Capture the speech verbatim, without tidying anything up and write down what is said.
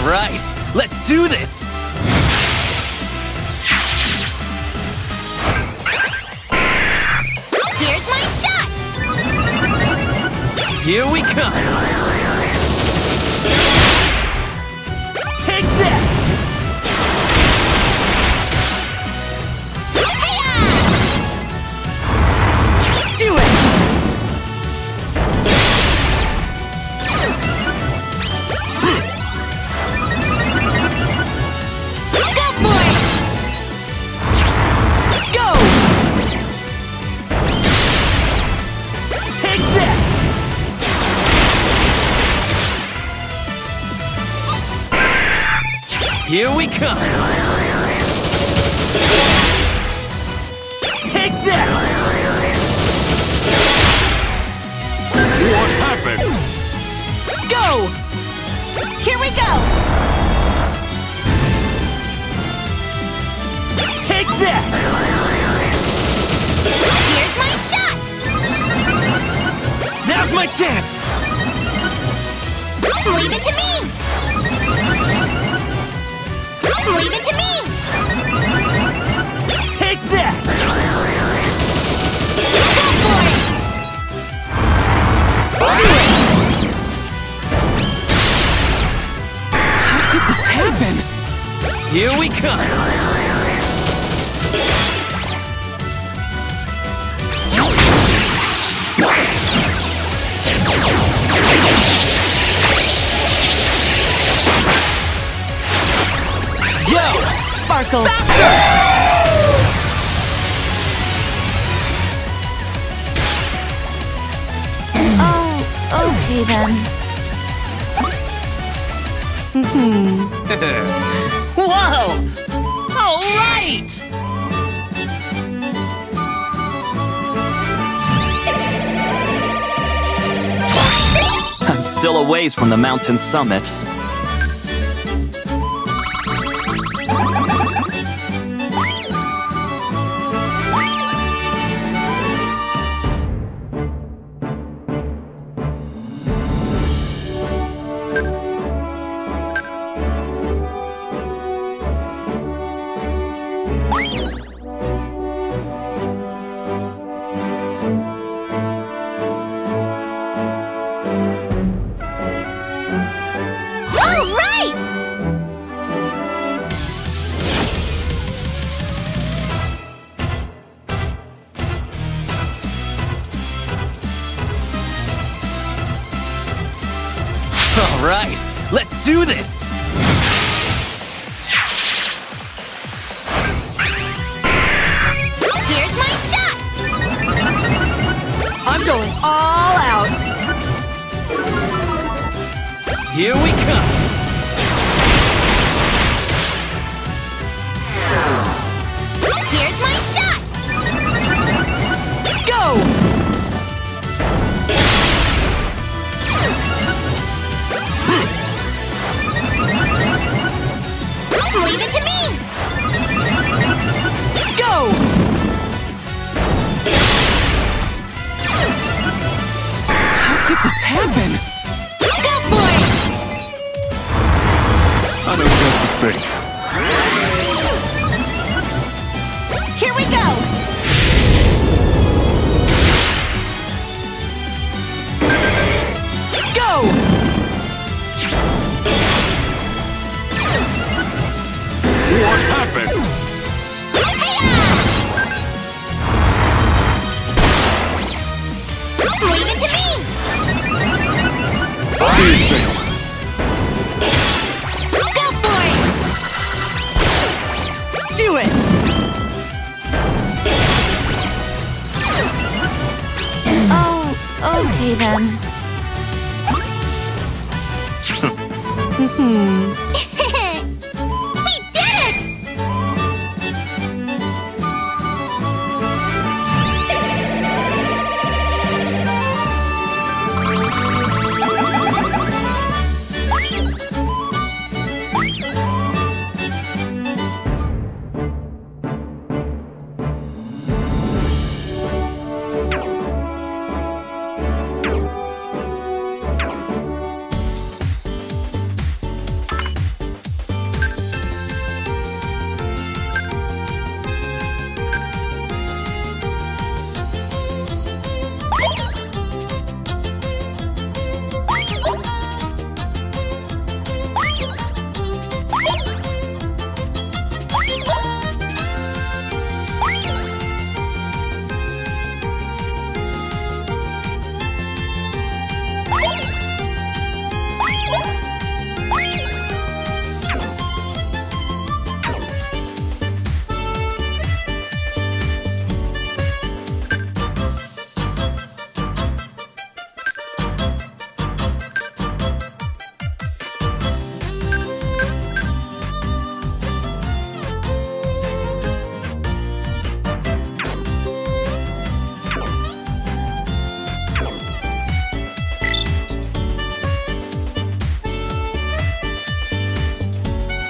All right, let's do this! Here's my shot! Here we come! Take that! Here we come! Take that! What happened? Go! Here we go! Take that! Here's my shot! Now's my chance! Leave it to me! Leave it to me! Take that! Go for it! Do it! How could this happen? Here we come! Go! Sparkle! Faster! Oh, okay then. Whoa! All right! I'm still a ways from the mountain summit. Alright, let's do this! Here's my shot! I'm going all out! Here we come! Here's my shot! Go! Leave it to me! Go! How could this happen? Go for it! I know just the thing. Here we go! Go! What happened? Hey-ya! Leave it to me! Go for it! Do it! Oh, okay then. Hmm.